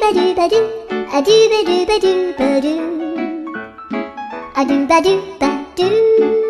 ba-do ba-do, a do ba-do ba-do ba-do, a do ba-do ba-do.